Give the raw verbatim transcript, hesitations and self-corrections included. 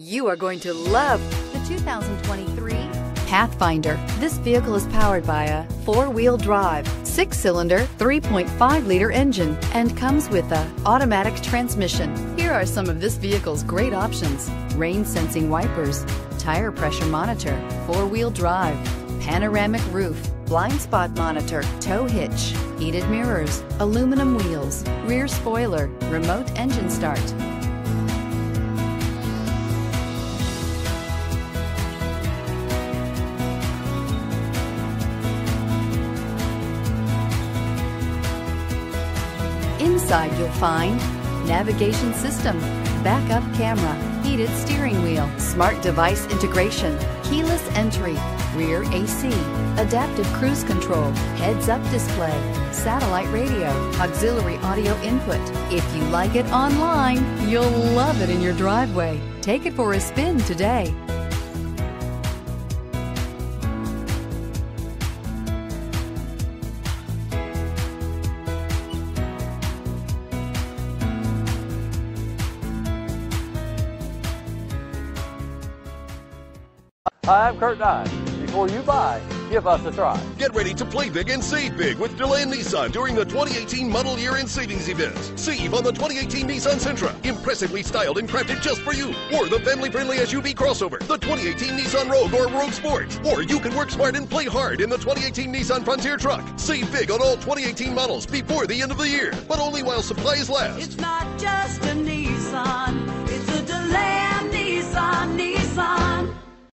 You are going to love the two thousand twenty-three Pathfinder. This vehicle is powered by a four-wheel drive, six-cylinder, three point five liter engine and comes with a automatic transmission. Here are some of this vehicle's great options: rain-sensing wipers, tire pressure monitor, four-wheel drive, panoramic roof, blind spot monitor, tow hitch, heated mirrors, aluminum wheels, rear spoiler, remote engine start. Inside you'll find navigation system, backup camera, heated steering wheel, smart device integration, keyless entry, rear A C, adaptive cruise control, heads-up display, satellite radio, auxiliary audio input. If you like it online, you'll love it in your driveway. Take it for a spin today. Hi, I'm Kurt Dyne. Before you buy, give us a try. Get ready to play big and save big with Deland Nissan during the twenty eighteen model year and savings event. Save on the twenty eighteen Nissan Sentra, impressively styled and crafted just for you. Or the family-friendly S U V crossover, the twenty eighteen Nissan Rogue or Rogue Sport. Or you can work smart and play hard in the twenty eighteen Nissan Frontier truck. Save big on all twenty eighteen models before the end of the year, but only while supplies last. It's not just a Nissan, it's a Deland Nissan, Nissan.